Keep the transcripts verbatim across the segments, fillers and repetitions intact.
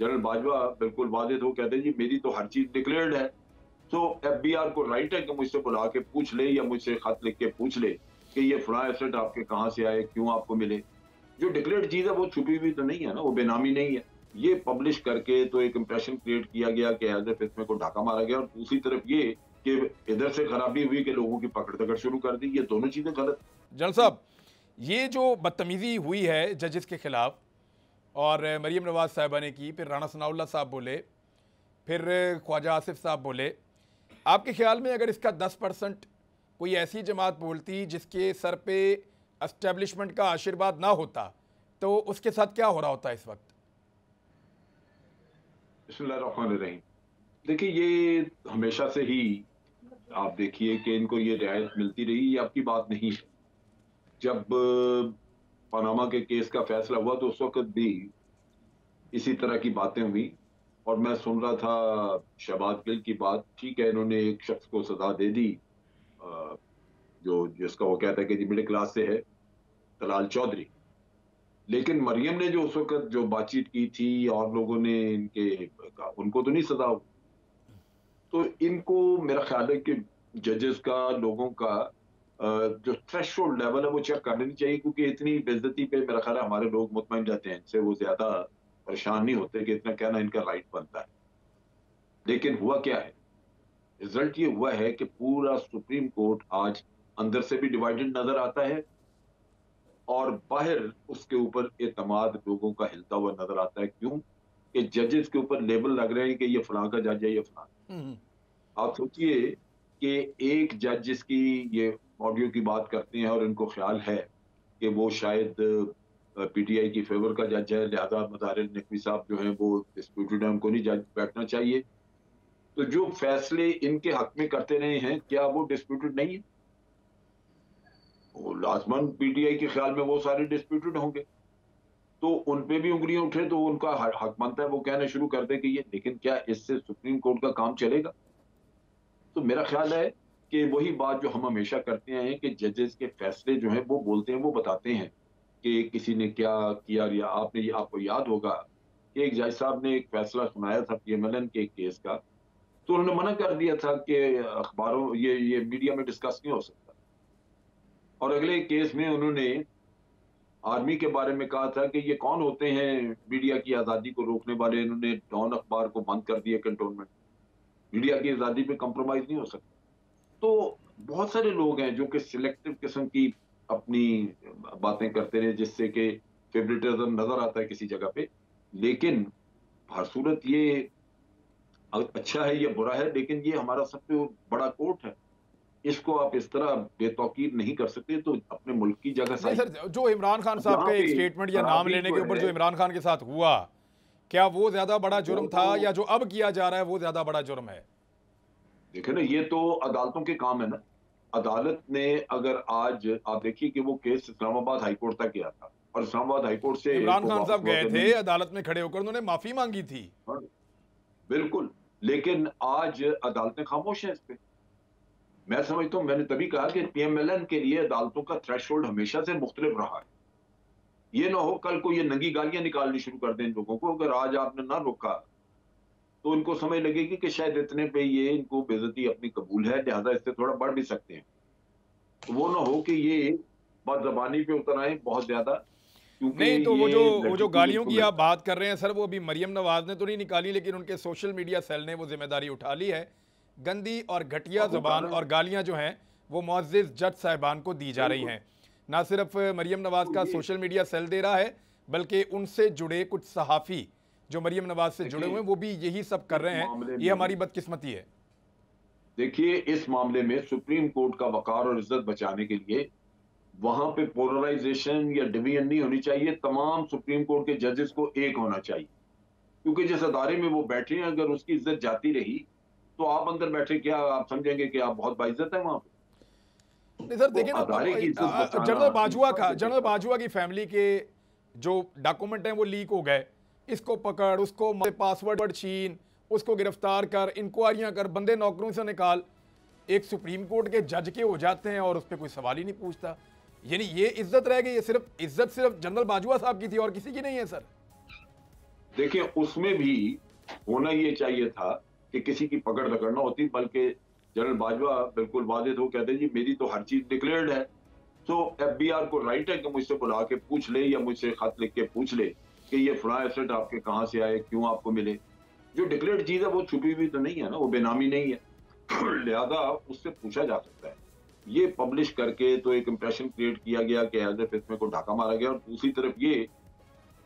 General Bajwa बिल्कुल वादे हो कहते हैं जी मेरी तो हर चीज डिक्लेयर्ड है, तो एफ बी आर को राइट है कि मुझसे बुला के पूछ ले या मुझसे खत लिख के पूछ ले कि ये फला एसेट आपके कहाँ से आए, क्यों आपको मिले। जो डिक्लेयर्ड चीज है वो छुपी हुई तो नहीं है ना, वो बेनामी नहीं है। ये पब्लिश करके तो एक इम्प्रेशन क्रिएट किया गया कि एज ए फिस्मे को ढाका मारा गया, और दूसरी तरफ ये कि इधर से खराबी हुई कि लोगों की पकड़ दकड़ शुरू कर दी। ये दोनों चीजें गलत। जनरल साहब, ये जो बदतमीजी हुई है जजेस के खिलाफ, और मरीम नवाज साहिबा ने की, फिर राणा सनाउल्लाह साहब बोले, फिर ख्वाजा आसिफ साहब बोले, आपके ख्याल में अगर इसका दस परसेंट कोई ऐसी जमात बोलती जिसके सर पे एस्टेब्लिशमेंट का आशीर्वाद ना होता तो उसके साथ क्या हो रहा होता इस वक्त? बिस्मिल्लाहिर्रहमानिर्रहीम। देखिए, ये हमेशा से ही आप देखिए कि इनको ये रियायत मिलती रही, ये आपकी बात नहीं है। जब पनामा के केस का फैसला हुआ तो उस वक्त भी इसी तरह की बातें हुई, और मैं सुन रहा था शहबाब गिल की बात। ठीक है, इन्होंने एक शख्स को सजा दे दी जो जिसका वो कहता है कि जी मिडिल क्लास से है, तलाल चौधरी। लेकिन मरियम ने जो उस वक्त जो बातचीत की थी और लोगों ने इनके उनको तो नहीं सजा हुई। तो इनको मेरा ख्याल है कि जजेस का, लोगों का जो थ्रेशोल्ड लेवल है वो चेक कर लेनी चाहिए, क्योंकि इतनी बेइज्जती पे मेरा ख्याल है हमारे लोग मुतमईन रहते हैं, इनसे वो ज्यादा परेशान नहीं होते कि इतना कहना इनका राइट बनता है। लेकिन हुआ क्या है, रिजल्ट ये हुआ है कि पूरा सुप्रीम कोर्ट आज अंदर से भी डिवाइडेड नजर आता है और बाहर उसके ऊपर एतमाद लोगों का हिलता हुआ नजर आता है। क्यों कि जजेस के ऊपर लेबल लग रहे हैं कि ये फलां का जज है, ये फलां। आप सोचिए कि एक जज जिसकी ये ऑडियो की बात करते हैं और इनको ख्याल है कि वो शायद पीटीआई की फेवर का जज है, लिहाजा मदारिल नकवी साहब जो हैं वो डिस्प्यूटेड हैं, उनको नहीं जज बैठना चाहिए। तो जो फैसले इनके हक में करते रहे हैं क्या वो डिस्प्यूटेड नहीं है? वो लाजमन पीटीआई के ख्याल में वो सारे डिस्प्यूटेड होंगे, तो उनपे भी उंगलियां उठे तो उनका हक बनता है वो कहना शुरू कर दे कि ये। लेकिन क्या इससे सुप्रीम कोर्ट का काम चलेगा? तो मेरा ख्याल है कि वही बात जो हम हमेशा करते आए हैं कि जजेस के फैसले जो हैं वो बोलते हैं, वो बताते हैं कि किसी ने क्या किया। या आपने या आपको याद होगा कि एक जज साहब ने एक फैसला सुनाया था पीएमएलएन के एक केस का, तो उन्होंने मना कर दिया था कि अखबारों ये ये मीडिया में डिस्कस नहीं हो सकता। और अगले केस में उन्होंने आर्मी के बारे में कहा था कि ये कौन होते हैं मीडिया की आज़ादी को रोकने वाले, इन्होंने डॉन अखबार को बंद कर दिया, कंटोनमेंट। मीडिया की आज़ादी पर कॉम्प्रोमाइज़ नहीं हो सकता। तो बहुत सारे लोग हैं जो कि सिलेक्टिव किस्म की अपनी बातें करते रहे, जिससे कि फेवरेटिज्म नजर आता है किसी जगह पे। लेकिन हर सूरत ये अच्छा है या बुरा है, लेकिन ये हमारा सबसे बड़ा कोर्ट है, इसको आप इस तरह बेतौकीर नहीं कर सकते। तो अपने मुल्क की जगह सर, जो इमरान खान साहब के स्टेटमेंट या नाम लेने के ऊपर जो इमरान खान के साथ हुआ, क्या वो ज्यादा बड़ा जुर्म था या जो अब किया जा रहा है वो ज्यादा बड़ा जुर्म है? देखे ना, ये तो अदालतों के काम है ना। अदालत ने अगर आज आप देखिए कि वो केस इस्लामाबाद हाईकोर्ट तक गया था, और इस्लामाबाद हाईकोर्ट से इमरान खान साहब गए थे अदालत में खड़े होकर, उन्होंने माफी मांगी थी। बिल्कुल, लेकिन आज अदालतें खामोश हैं इस पे। मैं समझता हूँ, मैंने तभी कहा कि पीएमएलएन के लिए अदालतों का थ्रेशोल्ड हमेशा से मुख्तलिफ रहा है। ये ना हो कल को ये नंगी गालियां निकालनी शुरू कर दें इन लोगों को, अगर आज आपने ना रोका तो इनको समय लगेगी कि शायद इतने पे ये इनको बेइज्जती अपनी कबूल है, लिहाजा इससे थोड़ा बढ़ भी सकते हैं। तो वो ना हो कि ये बदजबानी पे उतर आए बहुत ज्यादा। नहीं तो वो जो वो जो गालियों की आप बात कर रहे हैं सर, वो अभी मरियम नवाज ने तो नहीं निकाली, लेकिन उनके सोशल मीडिया सेल ने वो जिम्मेदारी उठा ली है। गंदी और घटिया जुबान और गालियाँ जो हैं वो मुअज़्ज़ज़ जज साहिबान को दी जा रही हैं। ना सिर्फ मरियम नवाज का सोशल मीडिया सेल दे रहा है, बल्कि उनसे जुड़े कुछ सहाफ़ी जो मरियम नवाज से जुड़े हुए हैं वो भी यही सब कर रहे हैं। ये हमारी बदकिस्मती है। देखिए, इस मामले में सुप्रीम कोर्ट का वकार और इज्जत बचाने के लिए वहां पे पोलराइजेशन या डिवीजन नहीं होनी चाहिए। तमाम सुप्रीम कोर्ट के जजेस को एक होना चाहिए, क्योंकि जिस अदारे में वो बैठे हैं अगर उसकी इज्जत जाती रही तो आप अंदर बैठे क्या आप समझेंगे कि आप बहुत बाइज्जत है वहां पे? सर देखिए, जनरल बाजवा का जनरल बाजवा की फैमिली के जो डॉक्यूमेंट है वो लीक हो गए, इसको पकड़, उसको पासवर्ड छीन, उसको गिरफ्तार कर, इंक्वायरियां कर, बंदे नौकरों से निकाल, एक सुप्रीम कोर्ट के जज के हो जाते हैं और उस पर कोई सवाल ही नहीं पूछता। यानी ये इज्जत रह गई। ये सिर्फ इज्जत सिर्फ जनरल बाजवा साहब की थी और किसी की नहीं है सर। देखिए उसमें भी होना ये चाहिए था कि किसी की पकड़ पकड़ना होती, बल्कि जनरल बाजवा बिल्कुल वादे थे, वो कहते हैं जी मेरी तो हर चीज डिक्लेयर्ड है। तो एफ बी आर को राइट है कि मुझसे बुला के पूछ ले या मुझसे खत लिख के पूछ ले कि ये फला एसेट आपके कहाँ से आए, क्यों आपको मिले। जो डिक्लेयर्ड चीज है वो छुपी हुई तो नहीं है ना, वो बेनामी नहीं है, लिहाजा उससे पूछा जा सकता है। ये पब्लिश करके तो एक इम्प्रेशन क्रिएट किया गया कि एज इसमें को ढाका मारा गया, और दूसरी तरफ ये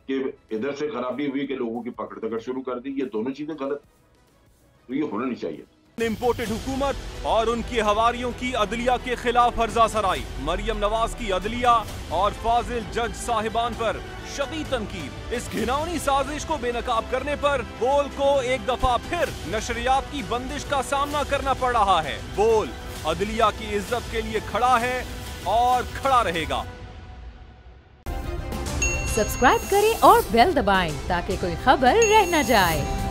कि इधर से खराबी हुई कि लोगों की पकड़ पकड़ शुरू कर दी। ये दोनों चीजें गलत, तो ये होना नहीं चाहिए। इम्पोर्टेड हुकूमत और उनकी हवारियों की अदलिया के खिलाफ हर्जा सराई, मरियम नवाज की अदलिया और फाजिल जज साहिबान पर शदीद तनकीद। इस घिनौनी साजिश को बेनकाब करने पर बोल को एक दफा फिर नशरियात की बंदिश का सामना करना पड़ रहा है। बोल अदलिया की इज्जत के लिए खड़ा है और खड़ा रहेगा। सब्सक्राइब करें और बेल दबाएं ताकि कोई खबर रह न जाए।